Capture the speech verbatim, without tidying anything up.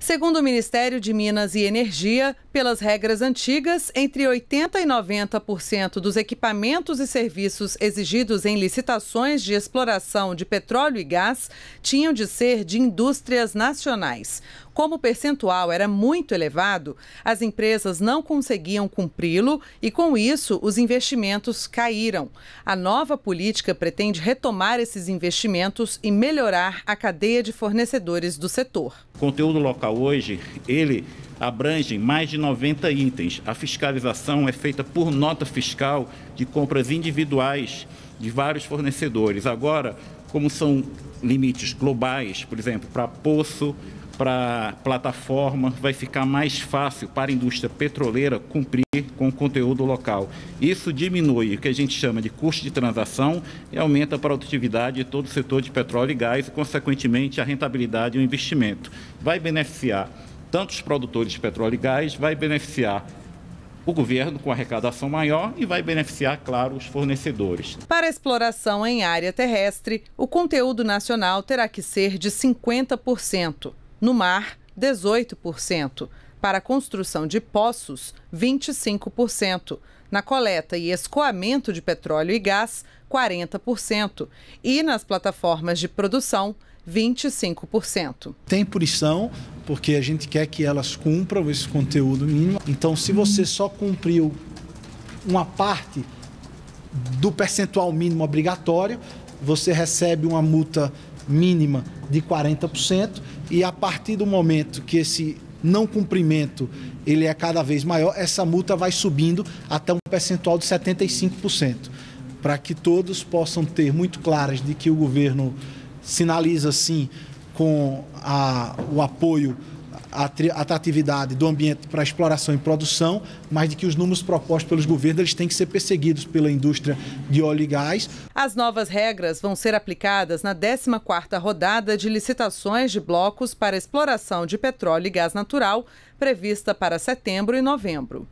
Segundo o Ministério de Minas e Energia, pelas regras antigas, entre oitenta por cento e noventa por cento dos equipamentos e serviços exigidos em licitações de exploração de petróleo e gás tinham de ser de indústrias nacionais. Como o percentual era muito elevado, as empresas não conseguiam cumpri-lo e, com isso, os investimentos caíram. A nova política pretende retomar esses investimentos e melhorar a cadeia de fornecedores do setor. O conteúdo local hoje, ele abrange mais de noventa itens. A fiscalização é feita por nota fiscal de compras individuais de vários fornecedores. Agora, como são limites globais, por exemplo, para poço, para plataforma, vai ficar mais fácil para a indústria petroleira cumprir com o conteúdo local. Isso diminui o que a gente chama de custo de transação e aumenta a produtividade de todo o setor de petróleo e gás e, consequentemente, a rentabilidade e o investimento. Vai beneficiar tanto os produtores de petróleo e gás, vai beneficiar o governo com arrecadação maior e vai beneficiar, claro, os fornecedores. Para a exploração em área terrestre, o conteúdo nacional terá que ser de cinquenta por cento. No mar, dezoito por cento. Para a construção de poços, vinte e cinco por cento. Na coleta e escoamento de petróleo e gás, quarenta por cento. E nas plataformas de produção, vinte e cinco por cento. Tem punição, porque a gente quer que elas cumpram esse conteúdo mínimo. Então, se você só cumpriu uma parte do percentual mínimo obrigatório, você recebe uma multa mínima de quarenta por cento e, a partir do momento que esse não cumprimento ele é cada vez maior, essa multa vai subindo até um percentual de setenta e cinco por cento, para que todos possam ter muito claras de que o governo sinaliza, sim, com a, o apoio à atratividade do ambiente para exploração e produção, mas de que os números propostos pelos governos eles têm que ser perseguidos pela indústria de óleo e gás. As novas regras vão ser aplicadas na décima quarta rodada de licitações de blocos para exploração de petróleo e gás natural, prevista para setembro e novembro.